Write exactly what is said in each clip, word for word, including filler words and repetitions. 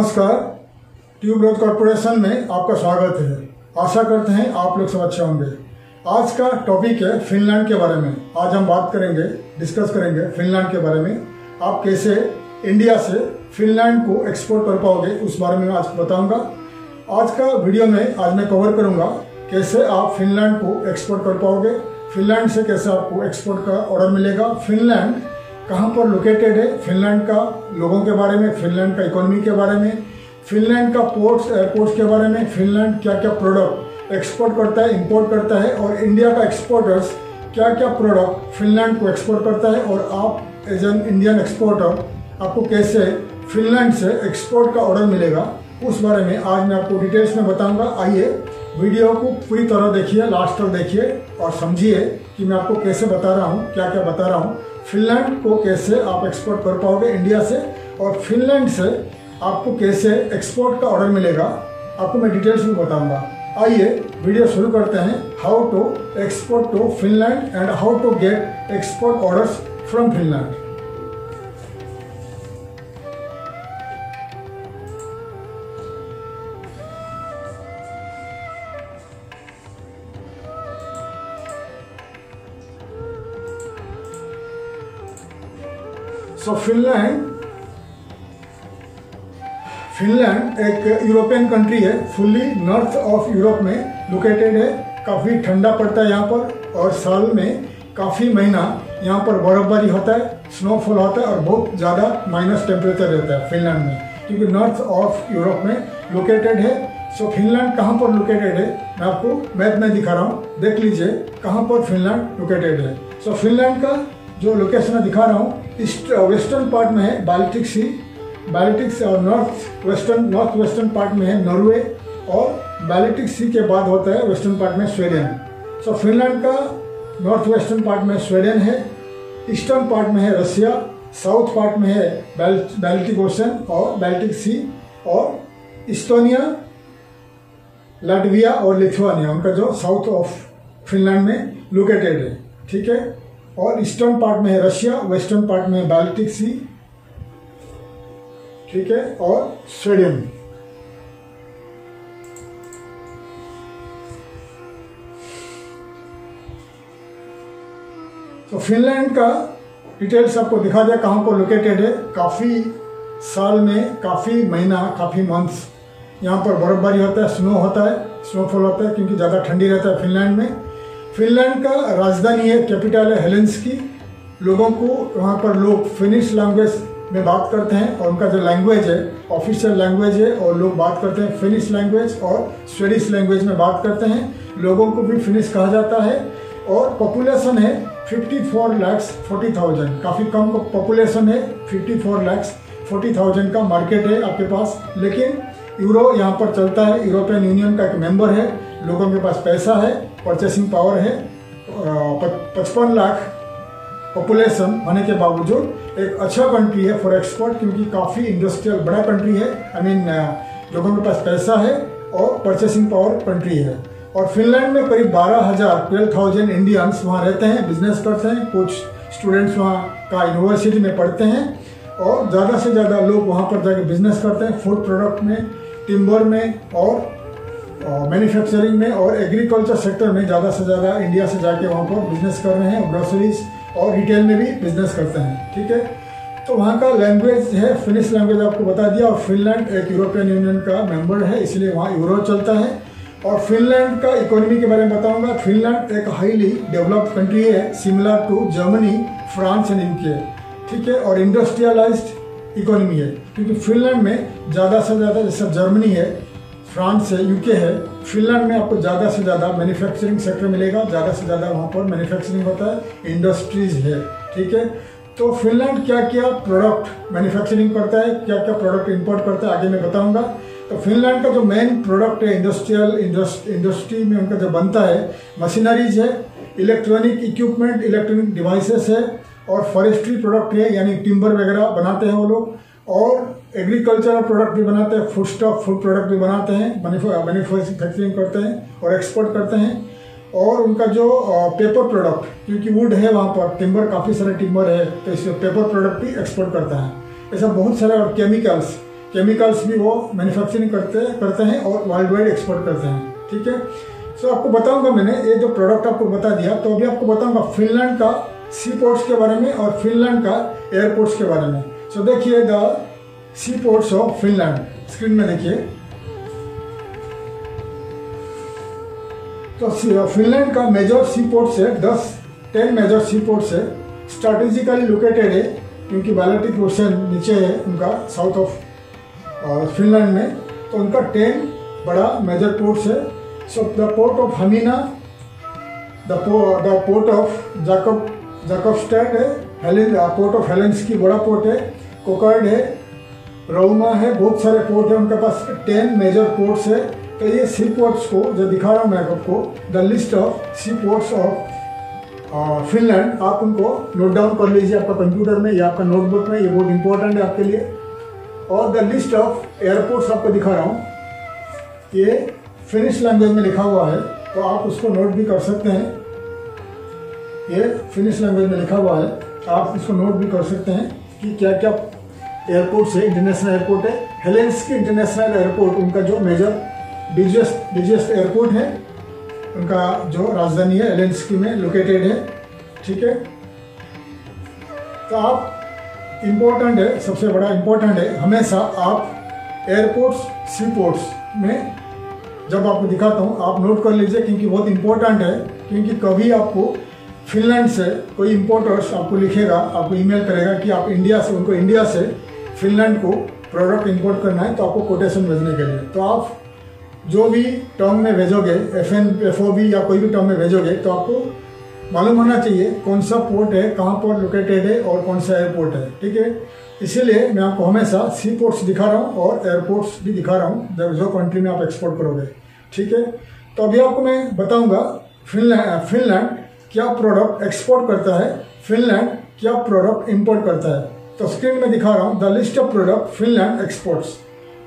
नमस्कार, tuberose corporation में आपका स्वागत है। आशा करते हैं आप लोग सब अच्छे होंगे। आज का टॉपिक है फिनलैंड के बारे में। आज हम बात करेंगे, डिस्कस करेंगे फिनलैंड के बारे में। आप कैसे इंडिया से फिनलैंड को एक्सपोर्ट कर पाओगे उस बारे में आज बताऊंगा। आज का वीडियो में आज मैं कवर करूंगा कैसे आप फिनलैंड को एक्सपोर्ट कर पाओगे, फिनलैंड से कैसे आपको एक्सपोर्ट का ऑर्डर मिलेगा, फिनलैंड कहाँ पर लोकेटेड है, फिनलैंड का लोगों के बारे में, फिनलैंड का इकोनॉमी के बारे में, फिनलैंड का पोर्ट्स एयरपोर्ट्स के बारे में, फिनलैंड क्या क्या प्रोडक्ट एक्सपोर्ट करता है, इंपोर्ट करता है और इंडिया का एक्सपोर्टर्स क्या क्या प्रोडक्ट फिनलैंड को एक्सपोर्ट करता है और आप एज एन इंडियन एक्सपोर्टर आपको कैसे फिनलैंड से एक्सपोर्ट का ऑर्डर मिलेगा उस बारे में आज मैं आपको डिटेल्स में बताऊंगा। आइए वीडियो को पूरी तरह देखिए, लास्ट तक देखिए और समझिए कि मैं आपको कैसे बता रहा हूँ, क्या क्या बता रहा हूँ। फिनलैंड को कैसे आप एक्सपोर्ट कर पाओगे इंडिया से और फिनलैंड से आपको कैसे एक्सपोर्ट का ऑर्डर मिलेगा आपको मैं डिटेल्स में बताऊंगा। आइए वीडियो शुरू करते हैं। How to export to Finland and how to get export orders from Finland. So, Finland Finland एक यूरोपियन कंट्री है, फुल्ली नॉर्थ ऑफ यूरोप में लोकेटेड है। काफ़ी ठंडा पड़ता है यहाँ पर और साल में काफ़ी महीना यहाँ पर बर्फबारी होता है, स्नोफॉल होता है और बहुत ज़्यादा माइनस टेम्परेचर रहता है फिनलैंड में, क्योंकि नॉर्थ ऑफ यूरोप में लोकेटेड है। सो so, फिनलैंड कहाँ पर लोकेटेड है मैं आपको मैप में दिखा रहा हूँ, देख लीजिए कहाँ पर फिनलैंड लोकेटेड है। सो so, फिनलैंड का जो लोकेशन मैं दिखा रहा हूँ ईस्ट वेस्टर्न पार्ट में है बाल्टिक सी, बाल्टिक सी और north western north western part में है नॉर्वे और बाल्टिक सी के बाद होता है वेस्टर्न पार्ट में स्वीडन। सो फिनलैंड का नॉर्थ वेस्टर्न पार्ट में स्वीडन है, ईस्टर्न पार्ट में है रसिया, साउथ पार्ट में है बाल्टिक ओशन और बाल्टिक सी और इस्टोनिया, लाटविया और लिथुआनिया उनका जो साउथ ऑफ फिनलैंड में लोकेटेड है, ठीक है। और ईस्टर्न पार्ट में है रशिया, वेस्टर्न पार्ट में बाल्टिक सी, ठीक है, और स्वीडन। तो फिनलैंड का डिटेल्स आपको दिखा दिया कहाँ पर लोकेटेड है। काफ़ी साल में काफ़ी महीना काफ़ी मंथ्स यहाँ पर बर्फबारी होता है, स्नो होता है, स्नोफॉल होता है क्योंकि ज़्यादा ठंडी रहता है फिनलैंड में। फिनलैंड का राजधानी है, कैपिटल है हेलसिंकी। लोगों को वहाँ पर लोग फिनिश लैंग्वेज में बात करते हैं और उनका जो लैंग्वेज है ऑफिशियल लैंग्वेज है और लोग बात करते हैं फिनिश लैंग्वेज और स्वीडिश लैंग्वेज में बात करते हैं, लोगों को भी फिनिश कहा जाता है। और पॉपुलेशन है fifty four lakhs forty thousand, काफ़ी कम पॉपुलेशन है। Fifty four lakhs forty thousand का मार्केट है आपके पास, लेकिन यूरो यहाँ पर चलता है, यूरोपियन यूनियन का एक मेंबर है, लोगों के पास पैसा है, परचेसिंग पावर है। पचपन लाख पॉपुलेशन होने के बावजूद एक अच्छा कंट्री है फॉर एक्सपोर्ट, क्योंकि काफ़ी इंडस्ट्रियल बड़ा कंट्री है, आई मीन लोगों के पास पैसा है और परचेसिंग पावर कंट्री है। और फिनलैंड में करीब बारह हज़ार ट्वेल्व थाउजेंड इंडियंस वहाँ रहते हैं, बिजनेस करते हैं, कुछ स्टूडेंट्स वहाँ का यूनिवर्सिटी में पढ़ते हैं और ज़्यादा से ज़्यादा लोग वहाँ पर जाके बिजनेस करते हैं, फूड प्रोडक्ट में, टिम्बर में और मैन्युफैक्चरिंग में और एग्रीकल्चर सेक्टर में। ज़्यादा से ज़्यादा इंडिया से जाके वहाँ पर बिजनेस कर रहे हैं, ग्रोसरीज और रिटेल में भी बिजनेस करते हैं, ठीक है। तो वहाँ का लैंग्वेज है फिनिश लैंग्वेज आपको बता दिया। और फिनलैंड एक यूरोपियन यूनियन का मेंबर है इसलिए वहाँ यूरो चलता है। और फिनलैंड का इकोनॉमी के बारे में बताऊँगा। फिनलैंड एक हाईली डेवलप्ड कंट्री है, similar to Germany, France and UK, ठीक है। और इंडस्ट्रियलाइज्ड इकोनॉमी है, क्योंकि फिनलैंड में ज़्यादा से ज़्यादा जैसे जर्मनी है, फ्रांस है, यूके है, फिनलैंड में आपको ज़्यादा से ज़्यादा मैन्युफैक्चरिंग सेक्टर मिलेगा, ज़्यादा से ज़्यादा वहाँ पर मैन्युफैक्चरिंग होता है, इंडस्ट्रीज है, ठीक है। तो फिनलैंड क्या क्या प्रोडक्ट मैन्युफैक्चरिंग करता है, क्या क्या प्रोडक्ट इंपोर्ट करता है आगे मैं बताऊँगा। तो फिनलैंड का जो मेन प्रोडक्ट है इंडस्ट्रियल इंडस्ट्री में उनका जो बनता है मशीनरीज है, इलेक्ट्रॉनिक इक्विपमेंट, इलेक्ट्रॉनिक डिवाइसेस है और फॉरेस्ट्री प्रोडक्ट है, यानी टिम्बर वगैरह बनाते हैं वो लोग, और एग्रीकल्चरल प्रोडक्ट भी बनाते हैं, फूड स्टॉक फूड प्रोडक्ट भी बनाते हैं, मैन्युफैक्चरिंग करते हैं और एक्सपोर्ट करते हैं। और उनका जो पेपर प्रोडक्ट, क्योंकि वुड है वहाँ पर, टिम्बर काफ़ी सारे टिम्बर है, तो इसमें पेपर प्रोडक्ट भी एक्सपोर्ट करता है ऐसा बहुत सारे। और केमिकल्स, केमिकल्स भी वो मैन्युफैक्चरिंग करते करते हैं और वर्ल्ड वाइड एक्सपोर्ट करते हैं, ठीक है। सो so, आपको बताऊंगा, मैंने ये जो प्रोडक्ट आपको बता दिया, तो अभी आपको बताऊंगा फिनलैंड का सी पोर्ट्स के बारे में और फिनलैंड का एयरपोर्ट्स के बारे में। सो so, देखिए the sea ports of Finland, screen में देखिए। तो फिनलैंड का मेजर सी पोर्ट्स है, दस टेन मेजर सी पोर्ट्स है, स्ट्रेटेजिकली लोकेटेड है क्योंकि बाल्टिक ओशन नीचे है उनका, साउथ ऑफ फिनलैंड में। तो उनका टेन बड़ा मेजर पोर्ट्स है। So the port of Hamina, the the port of Jakob Jakobstad है, हेलिन पोर्ट ऑफ हेलेंस्की बड़ा पोर्ट है, कोकर्ड है, रोमा है, बहुत सारे पोर्ट है उनके पास, टेन मेजर पोर्ट्स है। तो ये सी पोर्ट्स को जो दिखा रहा हूँ मैं आपको, the list of sea ports of Finland, uh, आप उनको नोट डाउन कर लीजिए आपका कंप्यूटर में या आपका नोटबुक में, ये बहुत इंपॉर्टेंट है आपके लिए। और द लिस्ट ऑफ एयरपोर्ट्स आपको दिखा रहा हूँ, ये फिनिश लैंग्वेज में लिखा हुआ है, तो आप उसको नोट भी कर सकते हैं। ये फिनिश लैंग्वेज में लिखा हुआ है, आप इसको नोट भी कर सकते हैं कि क्या क्या एयरपोर्ट्स है। इंटरनेशनल एयरपोर्ट है हेलेंस्की इंटरनेशनल एयरपोर्ट, उनका जो मेजर बिजिएस्ट बिजिएस्ट एयरपोर्ट है, उनका जो राजधानी है हेलेंस्की में लोकेटेड है, ठीक है। तो आप इम्पोर्टेंट है, सबसे बड़ा इम्पोर्टेंट है, हमेशा आप एयरपोर्ट्स सी पोर्ट्स में जब आपको दिखाता हूँ आप नोट कर लीजिए क्योंकि बहुत इम्पोर्टेंट है। क्योंकि कभी आपको फिनलैंड से कोई इम्पोर्टर्स आपको लिखेगा, आपको ईमेल करेगा कि आप इंडिया से, उनको इंडिया से फिनलैंड को प्रोडक्ट इम्पोर्ट करना है, तो आपको कोटेशन भेजने के लिए, तो आप जो भी टर्म में भेजोगे, F N F O B या कोई भी टर्म में भेजोगे, तो आपको मालूम होना चाहिए कौन सा पोर्ट है, कहाँ पोर्ट लोकेटेड है और कौन सा एयरपोर्ट है, ठीक है। इसीलिए मैं आपको हमेशा सी पोर्ट्स दिखा रहा हूँ और एयरपोर्ट्स भी दिखा रहा हूँ जब जो कंट्री में आप एक्सपोर्ट करोगे, ठीक है। तो अभी आपको मैं बताऊँगा फिनलैंड फिनलैंड क्या प्रोडक्ट एक्सपोर्ट करता है, फिनलैंड क्या प्रोडक्ट इम्पोर्ट करता है। तो स्क्रीन में दिखा रहा हूँ the list of product Finland exports,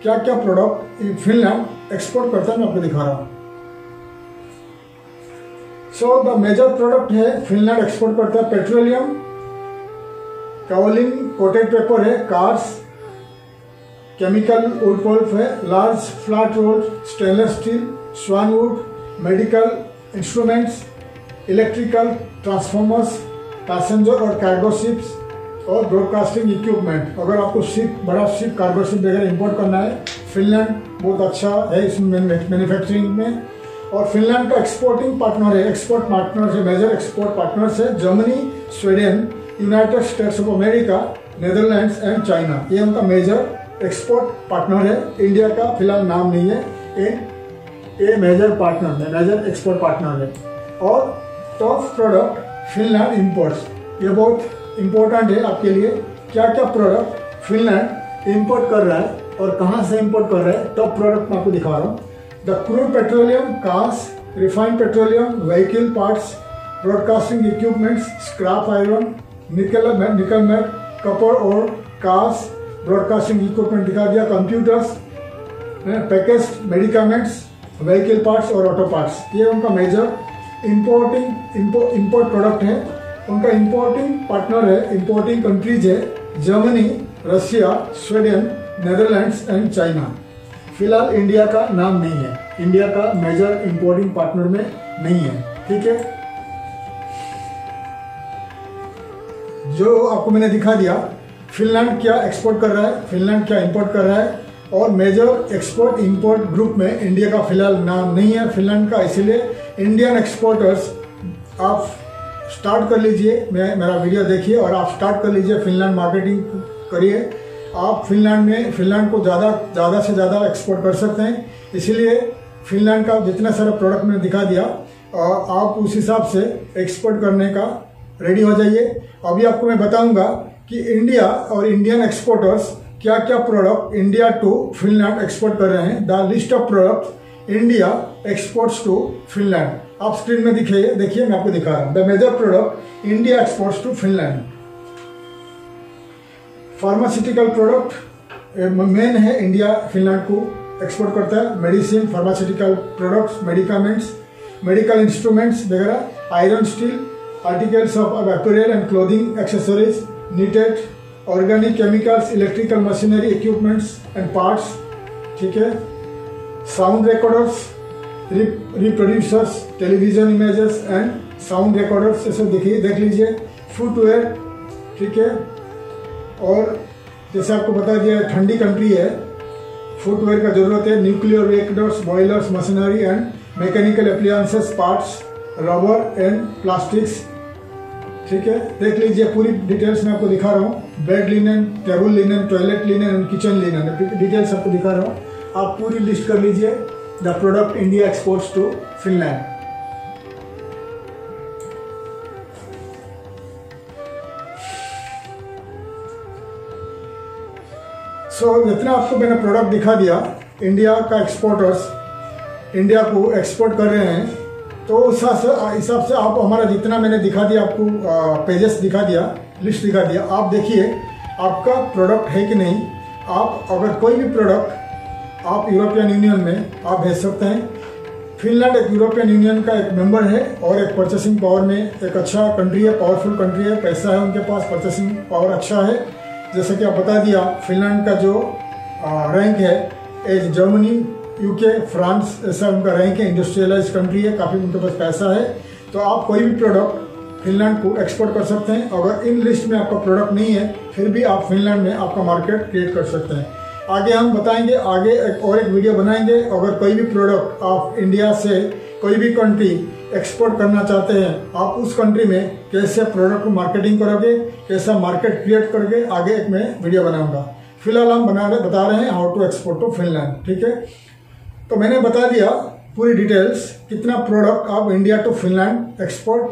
क्या क्या प्रोडक्ट फिनलैंड एक्सपोर्ट करता है मैं आपको दिखा रहा हूँ। सो द मेजर प्रोडक्ट है फिनलैंड एक्सपोर्ट करता है पेट्रोलियम, कावलिंग कोटेड पेपर है, कार्स, केमिकल वुड पल्प है, large flat rolled, stainless steel, स्वानवुड, medical instruments, electrical transformers, passenger और कार्गो शिप्स और ब्रॉडकास्टिंग इक्विपमेंट। अगर आपको शिप, बड़ा शिप, कार्गो शिप वगैरह इंपोर्ट करना है, फिनलैंड बहुत अच्छा है इस मैन्युफैक्चरिंग में। और फिनलैंड का एक्सपोर्टिंग पार्टनर है, एक्सपोर्ट पार्टनर है, मेजर एक्सपोर्ट पार्टनर्स है Germany, Sweden, United States of America, Netherlands and China, ये उनका मेजर एक्सपोर्ट पार्टनर है। इंडिया का फिलहाल नाम नहीं है, ये मेजर पार्टनर है, मेजर एक्सपोर्ट पार्टनर है। और टॉप प्रोडक्ट फिनलैंड इम्पोर्ट्स, ये बहुत इम्पोर्टेंट है आपके लिए, क्या क्या प्रोडक्ट फिनलैंड इंपोर्ट कर रहा है और कहाँ से इंपोर्ट कर रहा है, टॉप प्रोडक्ट मैं आपको दिखा रहा हूँ। The crude petroleum, cars, refined petroleum, vehicle parts, broadcasting equipments, scrap iron, nickel nickel met, Kapoor और कार्स, ब्रॉडकास्टिंग इक्विपमेंट दिखा दिया, computers, package medicaments, vehicle parts और ऑटो पार्ट्स, ये उनका मेजर इम्पोर्टिंग इम्पोर्ट प्रोडक्ट है। उनका इंपोर्टिंग पार्टनर है, importing countries है Germany, Russia, Sweden, Netherlands and China. फिलहाल इंडिया का नाम नहीं है, इंडिया का मेजर इंपोर्टिंग पार्टनर में नहीं है, ठीक है। जो आपको मैंने दिखा दिया फिनलैंड क्या एक्सपोर्ट कर रहा है, फिनलैंड क्या इंपोर्ट कर रहा है, और मेजर एक्सपोर्ट इंपोर्ट ग्रुप में इंडिया का फिलहाल नाम नहीं है फिनलैंड का, इसीलिए इंडियन एक्सपोर्टर्स आप स्टार्ट कर लीजिए, मैं मेरा वीडियो देखिए और आप स्टार्ट कर लीजिए फिनलैंड मार्केटिंग करिए, आप फिनलैंड में फिनलैंड को ज़्यादा ज़्यादा से ज़्यादा एक्सपोर्ट कर सकते हैं। इसीलिए फिनलैंड का जितना सारा प्रोडक्ट मैंने दिखा दिया और आप उस हिसाब से एक्सपोर्ट करने का रेडी हो जाइए। अभी आपको मैं बताऊँगा कि इंडिया और इंडियन एक्सपोर्टर्स क्या क्या product India to Finland export कर रहे हैं। The list of product India exports to Finland, आप स्क्रीन में दिखाइए, देखिए मैं आपको दिखा रहा हूँ the major product India exports to Finland. Pharmaceutical product main है, इंडिया फिनलैंड को एक्सपोर्ट करता है, medicine, pharmaceutical products, medicaments, medical instruments वगैरह, iron, steel, articles of apparel and clothing, accessories, knitted organic chemicals, electrical machinery, equipments and parts, ठीक है, sound recorders, reproducers, television images and sound recorders, जैसे देखिए देख लीजिए, footwear, ठीक है, और जैसे आपको बता दिया ठंडी कंट्री है, फुटवेयर का जरूरत है, nuclear reactors, boilers, machinery and mechanical appliances, parts, rubber and plastics, ठीक है, देख लीजिए पूरी डिटेल्स मैं आपको दिखा रहा हूँ, bed linen, table linen, toilet linen and kitchen linen, details आपको दिखा रहा हूँ, आप पूरी लिस्ट कर लीजिए the product India exports to Finland. So so, जितना आपको मैंने प्रोडक्ट दिखा दिया इंडिया का, एक्सपोर्टर्स इंडिया को एक्सपोर्ट कर रहे हैं, तो उस हिसाब से आप हमारा जितना मैंने दिखा दिया आपको, पेजेस दिखा दिया, लिस्ट दिखा दिया, आप देखिए आपका प्रोडक्ट है कि नहीं। आप अगर कोई भी प्रोडक्ट आप यूरोपियन यूनियन में आप भेज सकते हैं। फिनलैंड एक यूरोपियन यूनियन का एक मेम्बर है और एक परचेसिंग पावर में एक अच्छा कंट्री है, पावरफुल कंट्री है, पैसा है उनके पास, परचेसिंग पावर अच्छा है। जैसे कि आप बता दिया फिनलैंड का जो रैंक है एज जर्मनी, यूके, फ्रांस, ऐसा उनका रैंक है, इंडस्ट्रियलाइज कंट्री है, काफ़ी उनके पास पैसा है। तो आप कोई भी प्रोडक्ट फिनलैंड को एक्सपोर्ट कर सकते हैं। अगर इन लिस्ट में आपका प्रोडक्ट नहीं है फिर भी आप फिनलैंड में आपका मार्केट क्रिएट कर सकते हैं। आगे हम बताएंगे, आगे एक और एक वीडियो बनाएंगे। अगर कोई भी प्रोडक्ट आप इंडिया से कोई भी कंट्री एक्सपोर्ट करना चाहते हैं, आप उस कंट्री में कैसे प्रोडक्ट मार्केटिंग करोगे, कैसा मार्केट क्रिएट करोगे, आगे एक मैं वीडियो बनाऊंगा। फिलहाल हम बना रहे बता रहे हैं how to export to Finland, ठीक है। तो मैंने बता दिया पूरी डिटेल्स, कितना प्रोडक्ट आप इंडिया टू फिनलैंड एक्सपोर्ट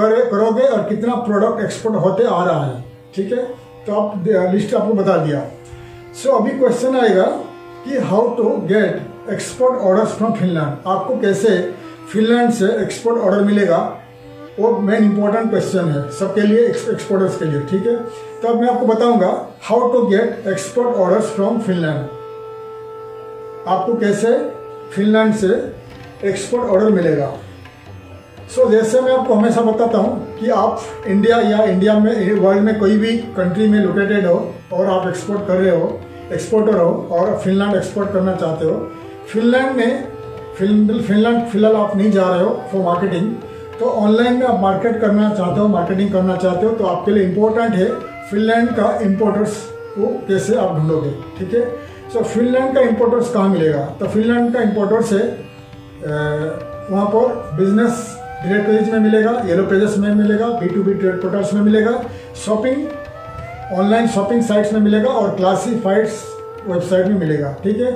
करे करोगे और कितना प्रोडक्ट एक्सपोर्ट होते आ रहा है, ठीक है। तो आप लिस्ट आपको बता दिया। सो so, अभी क्वेश्चन आएगा कि how to get export orders from Finland, आपको कैसे फिनलैंड से एक्सपोर्ट ऑर्डर मिलेगा, वो मेन इंपॉर्टेंट क्वेश्चन है सबके लिए, एक्सपोर्टर्स के लिए, ठीक है। तो अब मैं आपको बताऊंगा how to get export orders from Finland, आपको कैसे फिनलैंड से एक्सपोर्ट ऑर्डर मिलेगा। सो so, जैसे मैं आपको हमेशा बताता हूँ कि आप इंडिया या इंडिया में, वर्ल्ड में कोई भी कंट्री में लोकेटेड हो और आप एक्सपोर्ट कर रहे हो, एक्सपोर्टर हो और फिनलैंड एक्सपोर्ट करना चाहते हो, फिनलैंड में फिनलैंड फिलहाल आप नहीं जा रहे हो फॉर मार्केटिंग, तो ऑनलाइन में आप मार्केट करना चाहते हो, मार्केटिंग करना चाहते हो, तो आपके लिए इम्पोर्टेंट है फिनलैंड का इम्पोर्टर्स को कैसे आप ढूंढोगे, ठीक है। सो फिनलैंड का इम्पोर्टर्स कहाँ मिलेगा, तो फिनलैंड का इम्पोर्टर्स है वहाँ पर बिजनेस डायरेक्ट पेज में मिलेगा, येलो पेजेस में मिलेगा, B to B trade portals में मिलेगा, शॉपिंग ऑनलाइन शॉपिंग साइट्स में मिलेगा और क्लासीफाइड्स वेबसाइट में मिलेगा, ठीक है।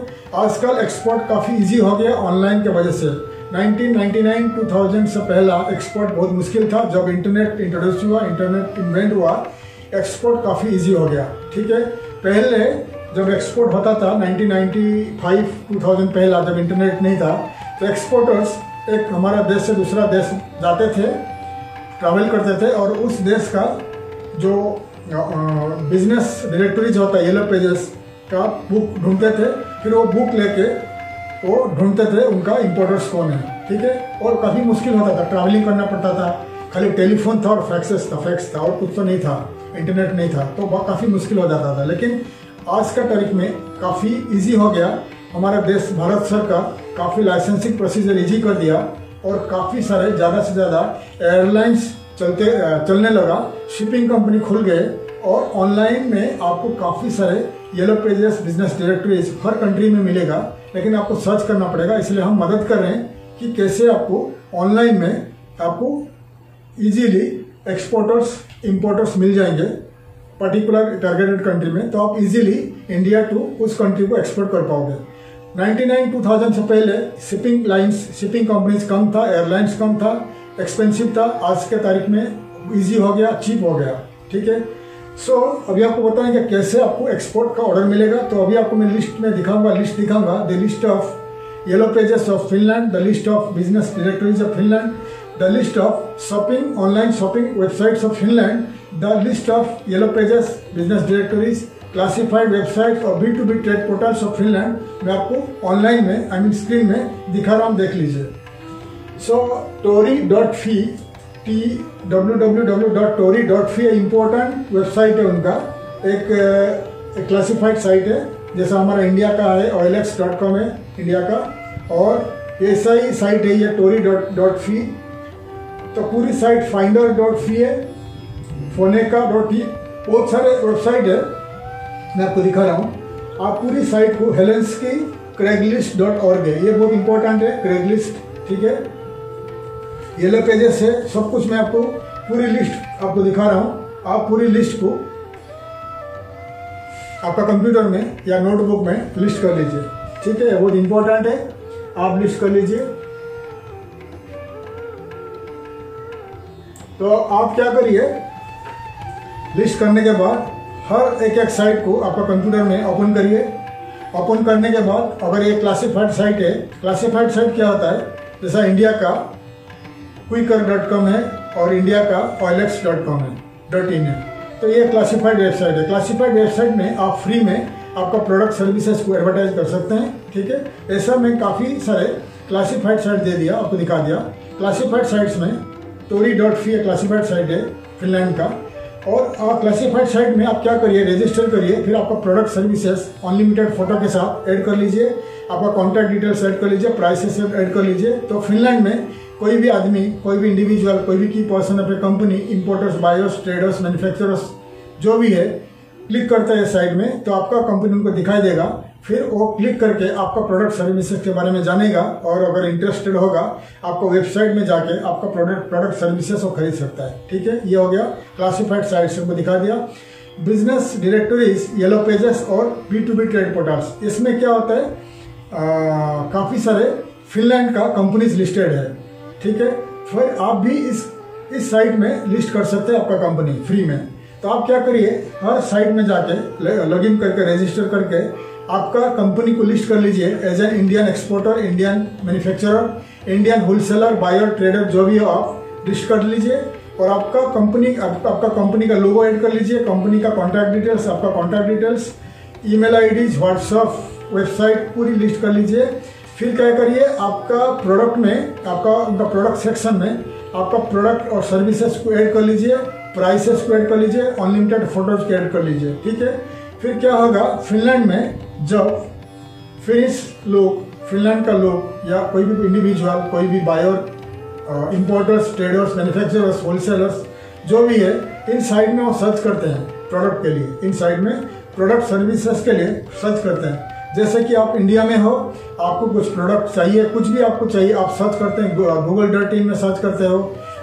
आजकल एक्सपोर्ट काफ़ी इजी हो गया ऑनलाइन के वजह से। Nineteen ninety nine two thousand से पहला एक्सपोर्ट बहुत मुश्किल था, जब इंटरनेट इंट्रोड्यूस हुआ, इंटरनेट इन्वेंट हुआ, एक्सपोर्ट काफ़ी इजी हो गया, ठीक है। पहले जब एक्सपोर्ट होता था nineteen ninety five two thousand पहला, जब इंटरनेट नहीं था, तो एक्सपोर्टर्स एक हमारा देश से दूसरा देश जाते थे, ट्रैवल करते थे और उस देश का जो बिजनेस डायरेक्टरीज होता है, येलो पेजेस का बुक ढूंढते थे, फिर वो बुक लेके वो ढूंढते थे उनका इम्पोर्टर्स कौन है, ठीक है। और काफ़ी मुश्किल होता था, ट्रैवलिंग करना पड़ता था, खाली टेलीफोन था और फैक्सेस था, फैक्स था और कुछ तो नहीं था, इंटरनेट नहीं था, तो काफ़ी मुश्किल हो जाता था। लेकिन आज का तारीख में काफ़ी इजी हो गया, हमारा देश भारत सरकार काफ़ी लाइसेंसिंग प्रोसीजर ईजी कर दिया और काफ़ी सारे ज़्यादा से ज़्यादा एयरलाइंस चलते चलने लगा, शिपिंग कंपनी खुल गए और ऑनलाइन में आपको काफ़ी सारे येलो पेजेस, बिजनेस डायरेक्टरीज हर कंट्री में मिलेगा, लेकिन आपको सर्च करना पड़ेगा। इसलिए हम मदद कर रहे हैं कि कैसे आपको ऑनलाइन में आपको इजीली एक्सपोर्टर्स, इंपोर्टर्स मिल जाएंगे पर्टिकुलर टारगेटेड कंट्री में, तो आप इजीली इंडिया टू उस कंट्री को एक्सपोर्ट कर पाओगे। नाइंटी नाइन टू थाउजेंड से पहले शिपिंग लाइन्स, शिपिंग कंपनीज कम था, एयरलाइंस कम था, एक्सपेंसिव था, आज के तारीख में ईजी हो गया, चीप हो गया, ठीक है। सो so, अभी आपको बताएंगे कैसे आपको एक्सपोर्ट का ऑर्डर मिलेगा। तो अभी आपको मैं लिस्ट में दिखाऊंगा, लिस्ट दिखाऊंगा the list of yellow pages of Finland, the list of business directories of Finland, the list of shopping online shopping websites of Finland, the list of yellow pages, business directories, classified websites और B to B trade portals of Finland मैं आपको online में, I mean screen में दिखा रहा हूँ, देख लीजिए। So Tori dot fi W W W dot Tori dot fi important website है उनका, एक क्लासिफाइड साइट है, जैसा हमारा इंडिया का है ऑयलेक्स डॉट कॉम है इंडिया का, और ऐसा ही साइट है ये टोरी डॉट फी। तो पूरी साइट फाइंडर डॉट फी है, फोनेका डॉट ई, बहुत सारे वेबसाइट है, मैं आपको दिखा रहा हूँ। आप पूरी साइट को हेलसिंकी क्रेगलिस्ट डॉट ऑर्ग है, ये बहुत इंपॉर्टेंट है क्रेगलिस्ट, ठीक है, येलो पेजेस है, सब कुछ मैं आपको पूरी लिस्ट आपको दिखा रहा हूँ। आप पूरी लिस्ट को आपका कंप्यूटर में या नोटबुक में लिस्ट कर लीजिए, ठीक है, बहुत इंपॉर्टेंट है, आप लिस्ट कर लीजिए। तो आप क्या करिए, लिस्ट करने के बाद हर एक एक साइट को आपका कंप्यूटर में ओपन करिए। ओपन करने के बाद अगर ये क्लासिफाइड साइट है, क्लासिफाइड साइट क्या होता है, जैसा इंडिया का क्विकर डॉट कॉम है और इंडिया का ऑयलेक्स डॉट कॉम है डॉट इन है, तो ये क्लासिफाइड वेबसाइट है। क्लासिफाइड वेबसाइट में आप फ्री में आपका प्रोडक्ट सर्विसेज को एडवर्टाइज कर सकते हैं, ठीक है। ऐसा मैं काफ़ी सारे क्लासिफाइड साइट दे दिया, आपको दिखा दिया। क्लासिफाइड साइट्स में Tori dot fi classified site है फिनलैंड का, और आप क्लासिफाइड साइट में आप क्या करिए, रजिस्टर करिए, फिर आपका प्रोडक्ट सर्विसेज अनलिमिटेड फोटो के साथ ऐड कर लीजिए, आपका कॉन्टैक्ट डिटेल्स ऐड कर लीजिए, प्राइसेस ऐड कर लीजिए। तो फिनलैंड में कोई भी आदमी, कोई भी इंडिविजुअल, कोई भी की पर्सन अपने company, importers, buyers, traders, manufacturers जो भी है, क्लिक करता है साइट में, तो आपका कंपनी उनको दिखाई देगा, फिर वो क्लिक करके आपका प्रोडक्ट सर्विसेज के बारे में जानेगा, और अगर इंटरेस्टेड होगा आपको वेबसाइट में जाके आपका प्रोडक्ट प्रोडक्ट सर्विसेज वो खरीद सकता है, ठीक है। ये हो गया क्लासिफाइड साइट्स को दिखा दिया। बिजनेस डायरेक्टरीज, येलो पेजेस और B to B trade portals, इसमें क्या होता है, काफ़ी सारे फिनलैंड का कंपनीज लिस्टेड है, ठीक है। फिर आप भी इस इस साइट में लिस्ट कर सकते हैं आपका कंपनी फ्री में। तो आप क्या करिए, हर साइट में जाके लॉगिन करके रजिस्टर करके आपका कंपनी को लिस्ट कर लीजिए as an Indian exporter, Indian manufacturer, Indian wholesaler, buyer, trader, जो भी हो आप लिस्ट कर लीजिए, और आपका कंपनी आप, आपका कंपनी का लोगो ऐड कर लीजिए, कंपनी का कॉन्टैक्ट डिटेल्स, आपका contact details, email IDs, WhatsApp, website पूरी लिस्ट कर लीजिए। फिर क्या करिए, आपका प्रोडक्ट में आपका उनका प्रोडक्ट सेक्शन में आपका प्रोडक्ट और सर्विसेज को ऐड कर लीजिए, प्राइसेस को ऐड कर लीजिए, अनलिमिटेड फोटोज को ऐड कर लीजिए, ठीक है। फिर क्या होगा, फिनलैंड में जब फिनिश लोग, फिनलैंड का लोग या कोई भी इंडिविजुअल, कोई भी buyer, importers, traders, manufacturers, wholesalers जो भी है, इन साइट में वो सर्च करते हैं प्रोडक्ट के लिए, इन साइट में प्रोडक्ट सर्विसेज के लिए सर्च करते हैं। जैसे कि आप इंडिया में हो, आपको कुछ प्रोडक्ट चाहिए, कुछ भी आपको चाहिए, आप सर्च करते हैं, गूगल डॉट इन में सर्च करते हो,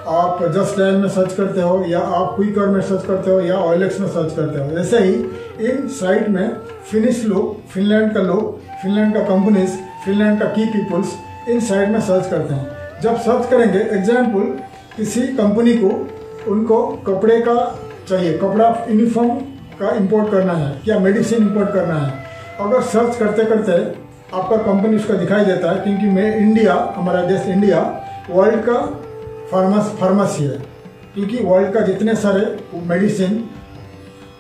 आप जस्ट डायल में सर्च करते हो, या आप क्विकर में सर्च करते हो, या ऑयलेक्स में सर्च करते हो। ऐसे ही इन साइट में फिनिश लोग, फिनलैंड का लोग, फिनलैंड का कंपनीज, फिनलैंड का की पीपल्स, इन साइट में सर्च करते हैं। जब सर्च करेंगे, एग्जाम्पल किसी कंपनी को उनको कपड़े का चाहिए, कपड़ा यूनिफॉर्म का इंपोर्ट करना है या मेडिसिन इंपोर्ट करना है, अगर सर्च करते करते आपका कंपनी उसका दिखाई देता है, क्योंकि मैं इंडिया, हमारा देश इंडिया वर्ल्ड का फार्मास फार्मासी है, क्योंकि वर्ल्ड का जितने सारे मेडिसिन,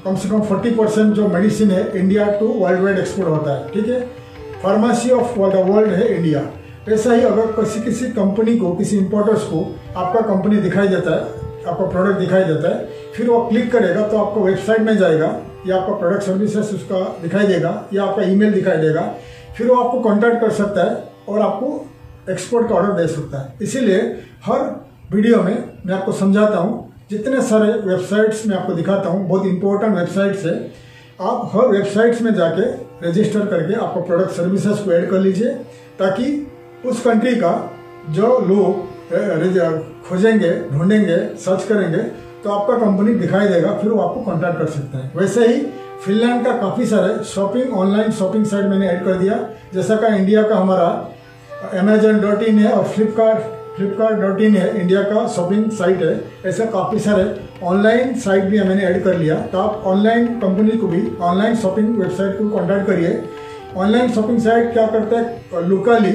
कम से कम चालीस परसेंट जो मेडिसिन है India to world wide export होता है, ठीक है। फार्मासी ऑफ द वर्ल्ड है इंडिया। ऐसा ही अगर किसी किसी कंपनी को, किसी इंपोर्टर्स को आपका कंपनी दिखाई देता है, आपका प्रोडक्ट दिखाई देता है, फिर वो क्लिक करेगा तो आपको वेबसाइट में जाएगा, या आपका प्रोडक्ट सर्विसेज उसका दिखाई देगा, या आपका ईमेल दिखाई देगा, फिर वो आपको कॉन्टैक्ट कर सकता है और आपको एक्सपोर्ट का ऑर्डर दे सकता है। इसीलिए हर वीडियो में मैं आपको समझाता हूँ, जितने सारे वेबसाइट्स में आपको दिखाता हूँ, बहुत इंपॉर्टेंट वेबसाइट्स है। आप हर वेबसाइट्स में जाके रजिस्टर करके आपका प्रोडक्ट सर्विसेज को ऐड कर लीजिए, ताकि उस कंट्री का जो लोग खोजेंगे, ढूंढेंगे, सर्च करेंगे, तो आपका कंपनी दिखाई देगा, फिर वो आपको कॉन्टैक्ट कर सकते हैं। वैसे ही फिनलैंड का काफ़ी सारे शॉपिंग, ऑनलाइन शॉपिंग साइट मैंने ऐड कर दिया, जैसा का इंडिया का हमारा अमेजन डॉट इन है और फ्लिपकार्ट फ्लिपकार्ट डॉट इन है इंडिया का शॉपिंग साइट है। ऐसा काफ़ी सारे ऑनलाइन साइट भी मैंने ऐड कर लिया। तो आप ऑनलाइन कंपनी को भी, ऑनलाइन शॉपिंग वेबसाइट को कॉन्टैक्ट करिए। ऑनलाइन शॉपिंग साइट क्या करता है, लोकली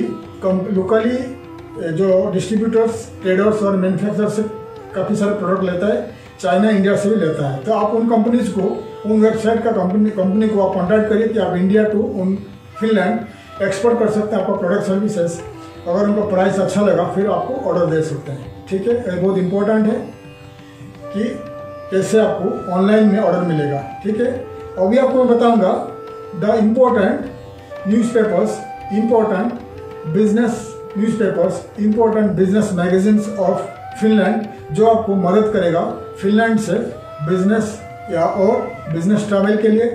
लोकली जो डिस्ट्रीब्यूटर्स, ट्रेडर्स और मैन्युफैक्चरर्स से काफ़ी सारे प्रोडक्ट लेता है, चाइना, इंडिया से भी लेता है। तो आप उन कंपनीज को, उन वेबसाइट का कंपनी कंपनी को आप कॉन्टैक्ट करिए कि आप इंडिया टू उन फिनलैंड एक्सपोर्ट कर सकते हैं आपका प्रोडक्ट सर्विसेज। अगर उनको प्राइस अच्छा लगा, फिर आपको ऑर्डर दे सकते हैं, ठीक है। ये बहुत इम्पोर्टेंट है कि कैसे आपको ऑनलाइन में ऑर्डर मिलेगा, ठीक है। अभी आपको बताऊंगा the important newspapers, important business newspapers, important business magazines of Finland, जो आपको मदद करेगा फिनलैंड से बिजनेस या और बिजनेस ट्रैवल के लिए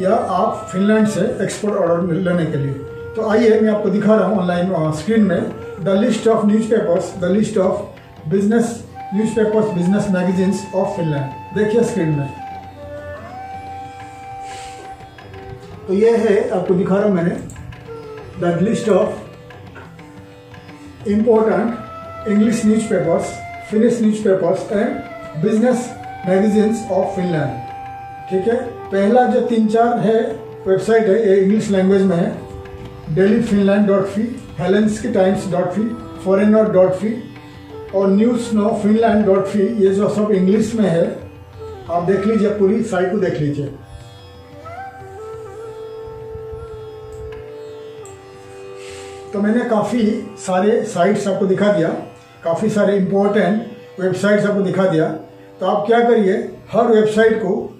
या आप फिनलैंड से एक्सपोर्ट ऑर्डर लेने के लिए। तो आइए मैं आपको दिखा रहा हूँ ऑनलाइन स्क्रीन में the list of newspapers, the list of business newspapers, business magazines of Finland. देखिए स्क्रीन में, तो ये है, आपको दिखा रहा हूँ मैंने the list of important English newspapers, Finnish newspapers and business magazines of Finland. ठीक है, पहला जो तीन चार है वेबसाइट है ये इंग्लिश लैंग्वेज में है, daily Finland dot fi, Helsinki Times dot fi, foreigner dot fi और news now Finland dot fi. ये जो सब इंग्लिश में है, आप देख लीजिए, पूरी साइट को देख लीजिए। तो मैंने काफ़ी सारे साइट्स आपको दिखा दिया, काफ़ी सारे इम्पोर्टेंट वेबसाइट्स आपको दिखा दिया। तो आप क्या करिए, हर वेबसाइट को,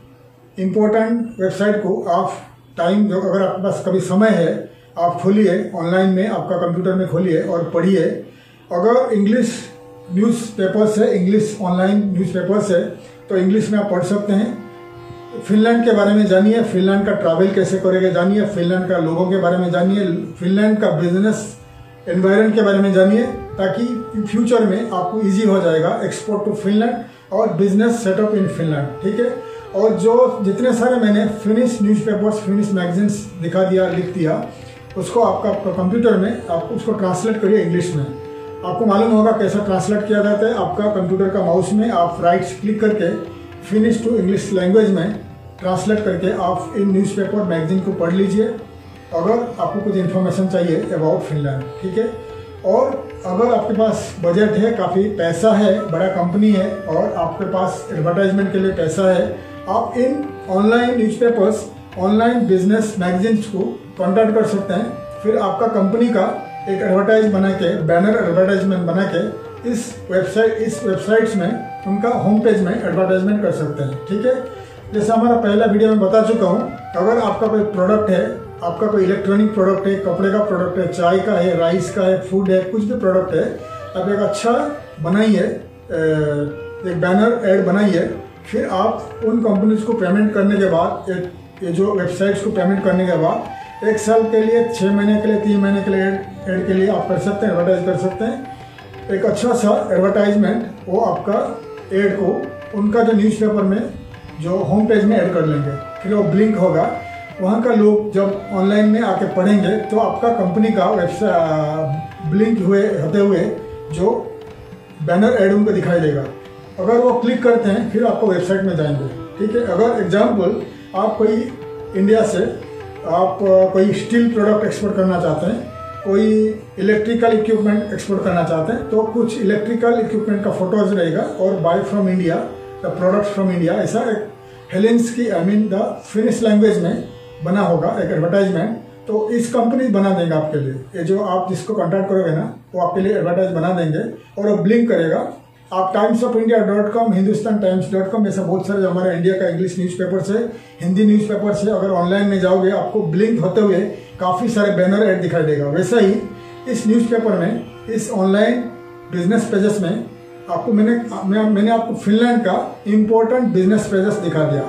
इम्पोर्टेंट वेबसाइट को आप टाइम, जो अगर आपके पास कभी समय है, आप खोलिए ऑनलाइन में, आपका कंप्यूटर में खोलिए और पढ़िए। अगर इंग्लिश न्यूज़पेपर्स है, इंग्लिश ऑनलाइन न्यूज़पेपर्स है, तो इंग्लिश में आप पढ़ सकते हैं। फिनलैंड के बारे में जानिए, फिनलैंड का ट्रैवल कैसे करेगा जानिए, फिनलैंड का लोगों के बारे में जानिए, फिनलैंड का बिजनेस एनवायरनमेंट के बारे में जानिए, ताकि फ्यूचर में आपको ईजी हो जाएगा एक्सपोर्ट टू फिनलैंड और बिजनेस सेटअप इन फिनलैंड। ठीक है, और जो जितने सारे मैंने फिनिश न्यूज़पेपर्स, फिनिश मैगजीन्स दिखा दिया, लिख दिया, उसको आपका, आपका कंप्यूटर में आपको उसको ट्रांसलेट करिए इंग्लिश में। आपको मालूम होगा कैसा ट्रांसलेट किया जाता है। आपका कंप्यूटर का माउस में आप राइट क्लिक करके फिनिश टू इंग्लिश लैंग्वेज में ट्रांसलेट करके आप इन न्यूज़पेपर मैगजीन को पढ़ लीजिए, अगर आपको कुछ इन्फॉर्मेशन चाहिए अबाउट फिनलैंड। ठीक है, और अगर आपके पास बजट है, काफ़ी पैसा है, बड़ा कंपनी है और आपके पास एडवर्टाइजमेंट के लिए पैसा है, आप इन online newspapers, online business magazines को कॉन्टैक्ट कर सकते हैं। फिर आपका कंपनी का एक एडवर्टाइज बना के, बैनर एडवर्टाइजमेंट बना के इस वेबसाइट इस वेबसाइट्स में, उनका होम पेज में एडवर्टाइजमेंट कर सकते हैं। ठीक है, जैसे हमारा पहला वीडियो में बता चुका हूँ, अगर आपका कोई प्रोडक्ट है, आपका कोई इलेक्ट्रॉनिक प्रोडक्ट है, कपड़े का प्रोडक्ट है, चाय का है, राइस का है, फूड है, कुछ भी प्रोडक्ट है, आप एक अच्छा बनाइए, एक बैनर एड बनाइए। फिर आप उन कंपनीज को पेमेंट करने के बाद, ये जो वेबसाइट्स को पेमेंट करने के बाद एक साल के लिए, छः महीने के लिए, तीन महीने के लिए एड एड के लिए आप कर सकते हैं, एडवर्टाइज कर सकते हैं। एक अच्छा सा एडवर्टाइजमेंट वो आपका एड को उनका जो न्यूज़पेपर में, जो होम पेज में ऐड कर लेंगे। फिर वो ब्लिंक होगा, वहाँ का लोग जब ऑनलाइन में आके पढ़ेंगे तो आपका कंपनी का वेबसाइट ब्लिंक हुए होते हुए जो बैनर एड उनको दिखाई देगा। अगर वो क्लिक करते हैं फिर आपको वेबसाइट में जाएंगे। ठीक है, अगर एग्जाम्पल आप कोई इंडिया से आप कोई स्टील प्रोडक्ट एक्सपोर्ट करना चाहते हैं, कोई इलेक्ट्रिकल इक्विपमेंट एक्सपोर्ट करना चाहते हैं, तो कुछ इलेक्ट्रिकल इक्विपमेंट का फोटोज रहेगा और buy from India, the products from India, ऐसा एक Helsinki, I mean the Finnish language में बना होगा एक एडवर्टाइजमेंट। तो इस कंपनी बना देंगे आपके लिए, ये जो आप जिसको कॉन्टैक्ट करोगे ना, वो आपके लिए एडवर्टाइज बना देंगे और वो ब्लिंक करेगा। आप Times of India dot com, Hindustan Times dot com, ऐसा बहुत सारे हमारा इंडिया का इंग्लिश न्यूज़पेपर्स है, हिंदी न्यूज़पेपर्स है, अगर ऑनलाइन में जाओगे आपको ब्लिंक होते हुए काफ़ी सारे बैनर ऐड दिखाई देगा। वैसा ही इस न्यूज़पेपर में, इस ऑनलाइन बिजनेस पेजेस में आपको मैंने मैं, मैंने आपको फिनलैंड का इम्पोर्टेंट बिजनेस पेजेस दिखा दिया।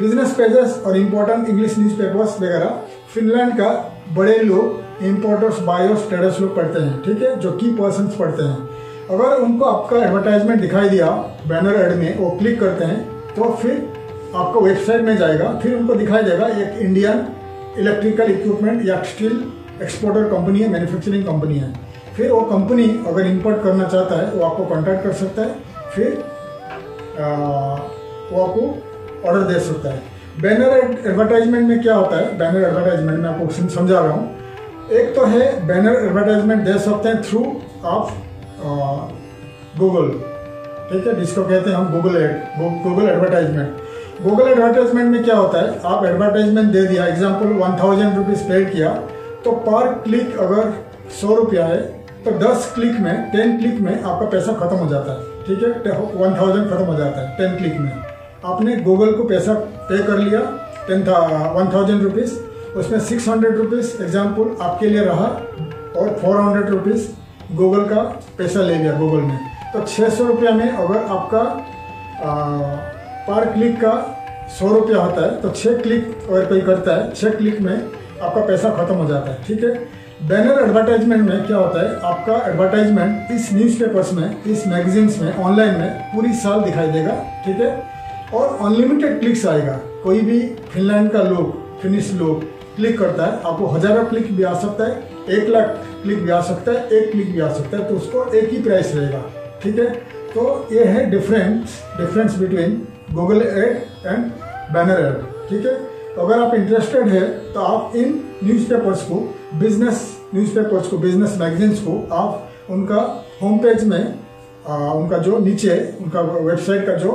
बिजनेस पेजेस और इम्पोर्टेंट इंग्लिश न्यूज़पेपर्स वगैरह फिनलैंड का बड़े लोग, इम्पोर्टर्स, बायर्स, ट्रेडर्स लोग पढ़ते हैं। ठीक है, जो की पर्सनस पढ़ते हैं। अगर उनको आपका एडवर्टाइजमेंट दिखाई दिया बैनर एड में, वो क्लिक करते हैं तो फिर आपका वेबसाइट में जाएगा, फिर उनको दिखाई देगा एक इंडियन इलेक्ट्रिकल इक्विपमेंट या स्टील एक्सपोर्टर कंपनी है, मैन्युफैक्चरिंग कंपनी है। फिर वो कंपनी अगर इंपोर्ट करना चाहता है वो आपको कॉन्टैक्ट कर सकता है, फिर आ, वो आपको ऑर्डर दे सकता है। बैनर एडवर्टाइजमेंट में क्या होता है, बैनर एडवर्टाइजमेंट में आपको समझा रहा हूँ। एक तो है बैनर एडवर्टाइजमेंट दे सकते हैं थ्रू आप गूगल। ठीक है, जिसको कहते हैं हम Google ad, Google advertisement. Google advertisement में क्या होता है, आप एडवर्टाइजमेंट दे दिया, example one thousand rupees paid किया, तो पर क्लिक अगर सौ रुपया है तो दस क्लिक में, टेन क्लिक में आपका पैसा खत्म हो जाता है। ठीक है, वन थाउजेंड खत्म हो जाता है टेन क्लिक में। आपने गूगल को पैसा पे कर लिया, टेन वन थाउजेंड रुपीज़, उसमें सिक्स हंड्रेड रुपीज़ एग्जाम्पल आपके लिए रहा और फोर हंड्रेड रुपीज़ गूगल का पैसा ले गया गूगल ने, तो छः सौ रुपया में अगर आपका आ, पर क्लिक का सौ रुपया होता है तो छः क्लिक अगर कोई करता है छः क्लिक में आपका पैसा ख़त्म हो जाता है। ठीक है, बैनर एडवर्टाइजमेंट में क्या होता है, आपका एडवर्टाइजमेंट इस न्यूज़पेपर्स में, इस मैगजीन्स में, ऑनलाइन में पूरी साल दिखाई देगा। ठीक है, और अनलिमिटेड क्लिक्स आएगा, कोई भी फिनलैंड का लोग फिनिश लोग क्लिक करता है आपको हज़ारों क्लिक भी आ सकता है, एक लाख क्लिक भी आ सकता है, एक क्लिक भी आ सकता है, तो उसको एक ही प्राइस रहेगा। ठीक है, तो ये है difference difference between Google ad and banner ad. ठीक है, अगर आप इंटरेस्टेड है तो आप इन न्यूज़पेपर्स को, बिजनेस न्यूज़पेपर्स को, बिजनेस मैगजीन्स को आप उनका होम पेज में आ, उनका जो नीचे उनका वेबसाइट का जो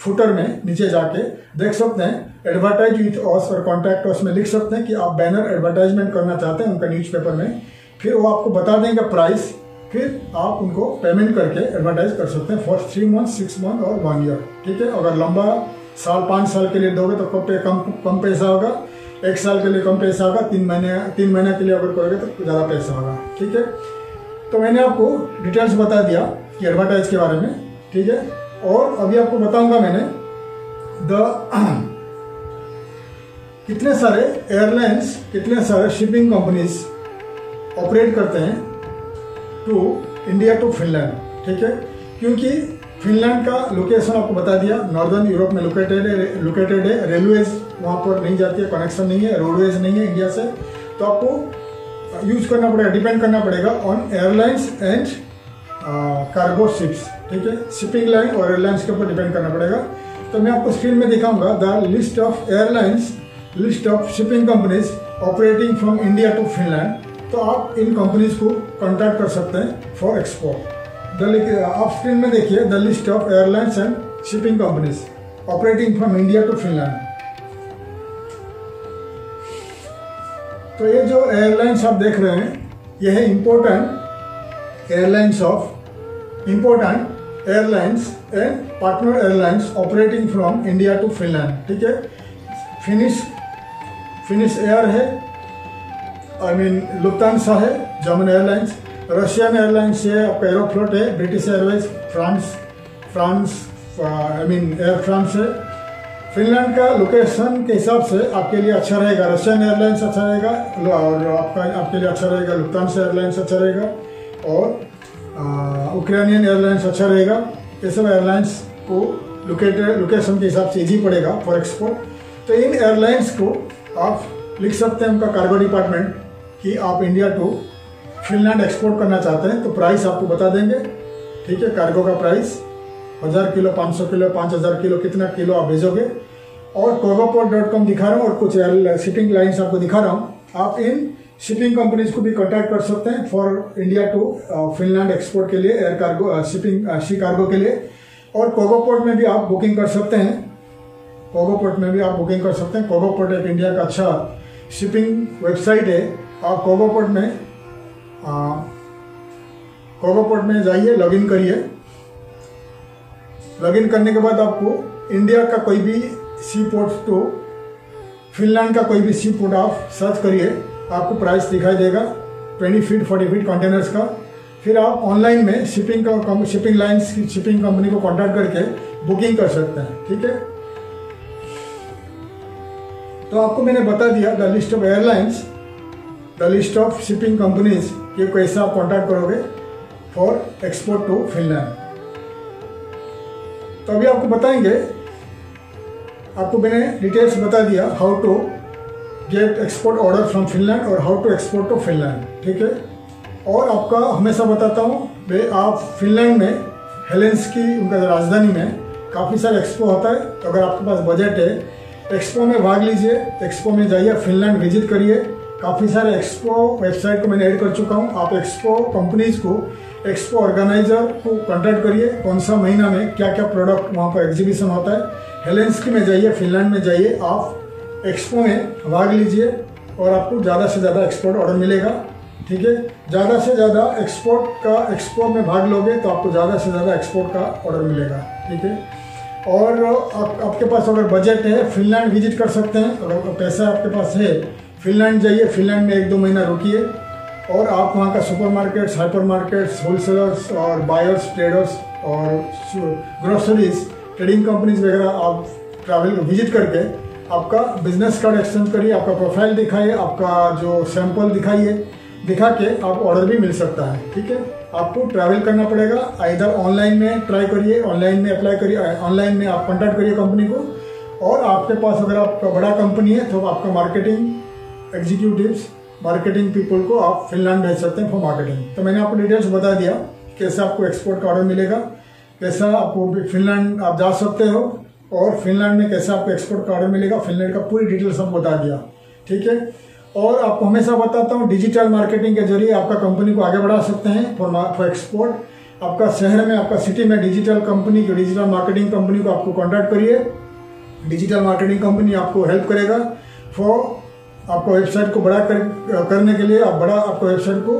फुटर में नीचे जाके देख सकते हैं, एडवर्टाइज विथ ऑस और कॉन्टैक्ट ऑस में लिख सकते हैं कि आप बैनर एडवर्टाइजमेंट करना चाहते हैं उनका न्यूज़पेपर में, फिर वो आपको बता देंगे प्राइस, फिर आप उनको पेमेंट करके एडवर्टाइज कर सकते हैं for three month, six month और वन ईयर। ठीक है, अगर लंबा साल पाँच साल के लिए दोगे तो कम कम कम पैसा होगा, एक साल के लिए कम पैसा होगा, तीन महीने तीन महीने के लिए अगर करोगे तो ज़्यादा पैसा होगा। ठीक है, तो मैंने आपको डिटेल्स बता दिया कि एडवर्टाइज के बारे में। ठीक है, और अभी आपको बताऊंगा मैंने द कितने सारे एयरलाइंस, कितने सारे शिपिंग कंपनीज ऑपरेट करते हैं टू इंडिया टू फिनलैंड। ठीक है, क्योंकि फिनलैंड का लोकेशन आपको बता दिया, नॉर्दर्न यूरोप में लोकेटेड है लोकेटेड है रेलवेज वहाँ पर नहीं जाती है, कनेक्शन नहीं है, रोडवेज नहीं है इंडिया से, तो आपको यूज करना पड़ेगा, डिपेंड करना पड़ेगा on airlines and cargo ships. ठीक है, शिपिंग लाइन और एयरलाइंस के ऊपर डिपेंड करना पड़ेगा। तो मैं आपको स्क्रीन में दिखाऊंगा the list of airlines, list of shipping companies operating from India to Finland, तो आप इन कंपनीज को कॉन्टैक्ट कर सकते हैं फॉर एक्सपोर्ट। द आप स्क्रीन में देखिए the list of airlines and shipping companies operating from India to Finland. तो ये जो एयरलाइंस आप देख रहे हैं यह है important airlines of important airlines and partner airlines operating from India to Finland. ठीक है, फिनिश फिनिश एयर है, आई मीन लुफ्तांसा है, जर्मन एयरलाइंस, रशियन एयरलाइंस है, आपका एरोफ्लोट है, British Airways, France France I mean Air France है। Finland का location के हिसाब से आपके लिए अच्छा रहेगा रशियन एयरलाइंस अच्छा रहेगा, और आपका आपके लिए अच्छा रहेगा लुफ्तांसा एयरलाइंस अच्छा रहेगा, और उक्रेनियन एयरलाइंस अच्छा रहेगा। ये सब एयरलाइंस को लोकेटेड लोकेशन के हिसाब से इजी पड़ेगा फॉर एक्सपोर्ट। तो इन एयरलाइंस को आप लिख सकते हैं उनका कार्गो डिपार्टमेंट कि आप इंडिया टू फिनलैंड एक्सपोर्ट करना चाहते हैं, तो प्राइस आपको बता देंगे। ठीक है, कार्गो का प्राइस हज़ार किलो, पाँच सौ किलो, पाँच हज़ार किलो, कितना किलो आप भेजोगे। और कोगापोर्ट डॉट कॉम दिखा रहा हूँ और कुछ एयर शिपिंग लाइन्स आपको दिखा रहा हूँ, आप इन शिपिंग कंपनीज को भी कॉन्टैक्ट कर सकते हैं for India to Finland export के लिए, air cargo shipping sea cargo के लिए। और कोगापोर्ट में भी आप बुकिंग कर सकते हैं, कोगापोर्ट में भी आप बुकिंग कर सकते हैं। कोगापोर्ट एक इंडिया का अच्छा शिपिंग वेबसाइट है, आप कोगापोर्ट में कोगापोर्ट में जाइए, लॉगिन करिए, लॉगिन करने के बाद आपको इंडिया का कोई भी सी पोर्ट टू फिनलैंड का कोई भी सी पोर्ट आप सर्च करिए, आपको प्राइस दिखाई देगा बीस फीट चालीस फीट कंटेनर्स का। फिर आप ऑनलाइन में शिपिंग का शिपिंग लाइन्स की शिपिंग कंपनी को कॉन्टैक्ट करके बुकिंग कर सकते हैं। ठीक है, तो आपको मैंने बता दिया the list of airlines, the list of shipping companies, ये कैसे आप कॉन्टैक्ट करोगे फॉर एक्सपोर्ट टू फिनलैंड। तो अभी आपको बताएंगे, आपको मैंने डिटेल्स बता दिया how to get export order from Finland और how to export to Finland. ठीक है, और आपका हमेशा बताता हूँ भाई, आप फिनलैंड में हेलसिंकी उनका राजधानी में काफ़ी सारे एक्सपो होता है, तो अगर आपके पास बजट है एक्सपो में भाग लीजिए, एक्सपो में जाइए, फिनलैंड विजिट करिए। काफ़ी सारे एक्सपो वेबसाइट को मैंने ऐड कर चुका हूँ, आप एक्सपो कंपनीज को, एक्सपो ऑर्गेनाइजर को कॉन्टैक्ट करिए, कौन सा महीना में क्या क्या प्रोडक्ट वहाँ पर एग्जीबिशन होता है। हेलसिंकी में जाइए, फिनलैंड में जाइए, आप एक्सपो में भाग लीजिए और आपको ज़्यादा से ज़्यादा एक्सपोर्ट ऑर्डर मिलेगा। ठीक है, ज़्यादा से ज़्यादा एक्सपोर्ट का एक्सपोर्ट में भाग लोगे तो आपको ज़्यादा से ज़्यादा एक्सपोर्ट का ऑर्डर मिलेगा। ठीक है, और आप, आपके पास अगर बजट है फिनलैंड विजिट कर सकते हैं। अगर पैसा आपके पास है फिनलैंड जाइए, फिनलैंड में एक दो महीना रुकिए और आप वहाँ का सुपरमार्केट्स, हाइपरमार्केट्स, होलसेलर्स और बायर्स, ट्रेडर्स और ग्रोसरीज, ट्रेडिंग कंपनीज वगैरह आप ट्रैवल विजिट करके आपका बिजनेस कार्ड एक्सचेंज करिए, आपका प्रोफाइल दिखाइए, आपका जो सैंपल दिखाइए, दिखा के आप ऑर्डर भी मिल सकता है। ठीक है, आपको ट्रैवल करना पड़ेगा। इधर ऑनलाइन में ट्राई करिए, ऑनलाइन में अप्लाई करिए, ऑनलाइन में आप कॉन्टैक्ट करिए कंपनी को। और आपके पास अगर आप बड़ा कंपनी है तो आपका मार्केटिंग एग्जीक्यूटिव्स, मार्केटिंग पीपल को आप फिनलैंड भेज सकते हैं फॉर मार्केटिंग। तो मैंने आपको डिटेल्स बता दिया कैसे आपको एक्सपोर्ट का ऑर्डर मिलेगा, कैसा आपको फिनलैंड आप जा सकते हो और फिनलैंड में कैसे आपको एक्सपोर्ट का ऑर्डर मिलेगा, फिनलैंड का पूरी डिटेल्स हम बता दिया। ठीक है, और आपको हमेशा बताता हूँ डिजिटल मार्केटिंग के जरिए आपका कंपनी को आगे बढ़ा सकते हैं फॉर फॉर एक्सपोर्ट। आपका शहर में, आपका सिटी में डिजिटल कंपनी की, डिजिटल मार्केटिंग कंपनी को आपको कॉन्टैक्ट करिए। डिजिटल मार्केटिंग कंपनी आपको हेल्प करेगा फॉर आपको वेबसाइट को बड़ा कर, करने के लिए। आप बड़ा आपको वेबसाइट को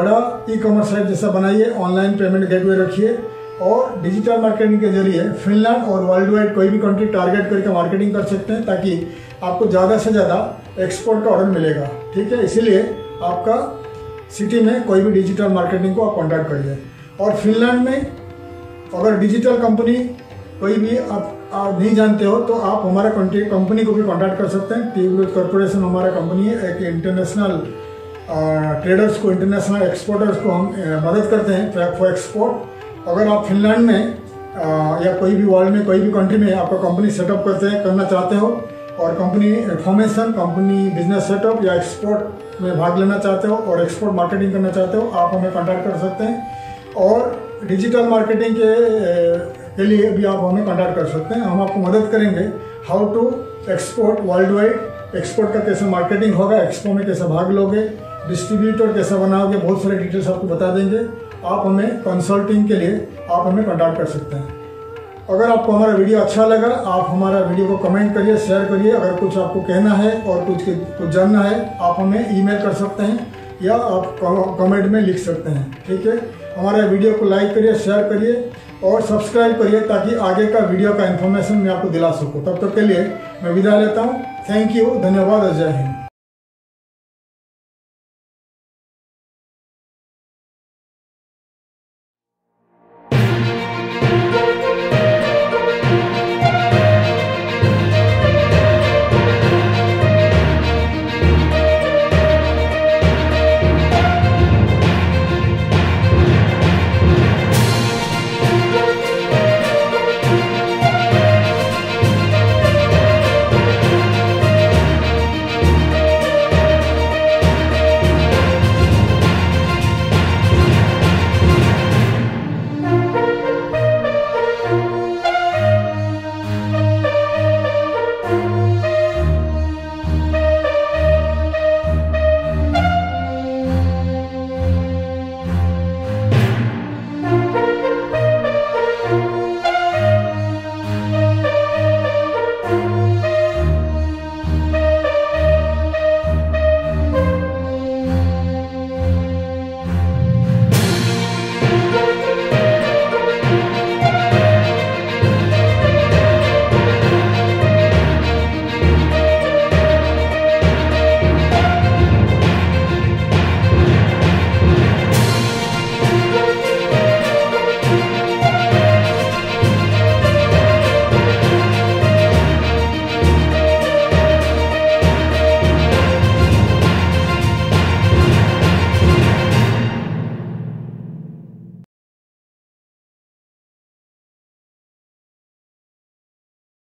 बड़ा ई कॉमर्स साइट जैसा बनाइए, ऑनलाइन पेमेंट गेटवे रखिए और डिजिटल मार्केटिंग के जरिए फिनलैंड और वर्ल्ड वाइड कोई भी कंट्री टारगेट करके मार्केटिंग कर सकते हैं, ताकि आपको ज़्यादा से ज़्यादा एक्सपोर्ट का ऑर्डर मिलेगा। ठीक है, इसीलिए आपका सिटी में कोई भी डिजिटल मार्केटिंग को आप कॉन्टैक्ट करिए। और फिनलैंड में अगर डिजिटल कंपनी कोई भी आप आप नहीं जानते हो तो आप हमारा कंपनी को भी कॉन्टैक्ट कर सकते हैं। ट्यूबरोज कॉर्पोरेशन हमारा कंपनी है, एक इंटरनेशनल ट्रेडर्स को, इंटरनेशनल एक्सपोर्टर्स को हम मदद करते हैं फॉर एक्सपोर्ट। अगर आप फिनलैंड में आ, या कोई भी वर्ल्ड में कोई भी कंट्री में आपका कंपनी सेटअप करते हैं करना चाहते हो और company formation, company business setup या एक्सपोर्ट में भाग लेना चाहते हो और एक्सपोर्ट मार्केटिंग करना चाहते हो, आप हमें कॉन्टैक्ट कर सकते हैं। और डिजिटल मार्केटिंग के के लिए भी आप हमें कॉन्टैक्ट कर सकते हैं, हम आपको मदद करेंगे। How to export world wide, export का कैसे मार्केटिंग होगा, एक्सपोर्ट में कैसे भाग लोगे, डिस्ट्रीब्यूटर कैसे बनाओगे, बहुत सारे डिटेल्स आपको बता देंगे। आप हमें कंसल्टिंग के लिए आप हमें कॉन्टैक्ट कर सकते हैं। अगर आपको हमारा वीडियो अच्छा लगा, आप हमारा वीडियो को कमेंट करिए, शेयर करिए। अगर कुछ आपको कहना है और कुछ कुछ जानना है, आप हमें ईमेल कर सकते हैं या आप कमेंट में लिख सकते हैं। ठीक है, हमारा वीडियो को लाइक करिए, शेयर करिए और सब्सक्राइब करिए, ताकि आगे का वीडियो का इन्फॉर्मेशन मैं आपको दिला सकूँ। तब तक के लिए मैं विदा लेता हूँ। थैंक यू, धन्यवाद और जय हिंद।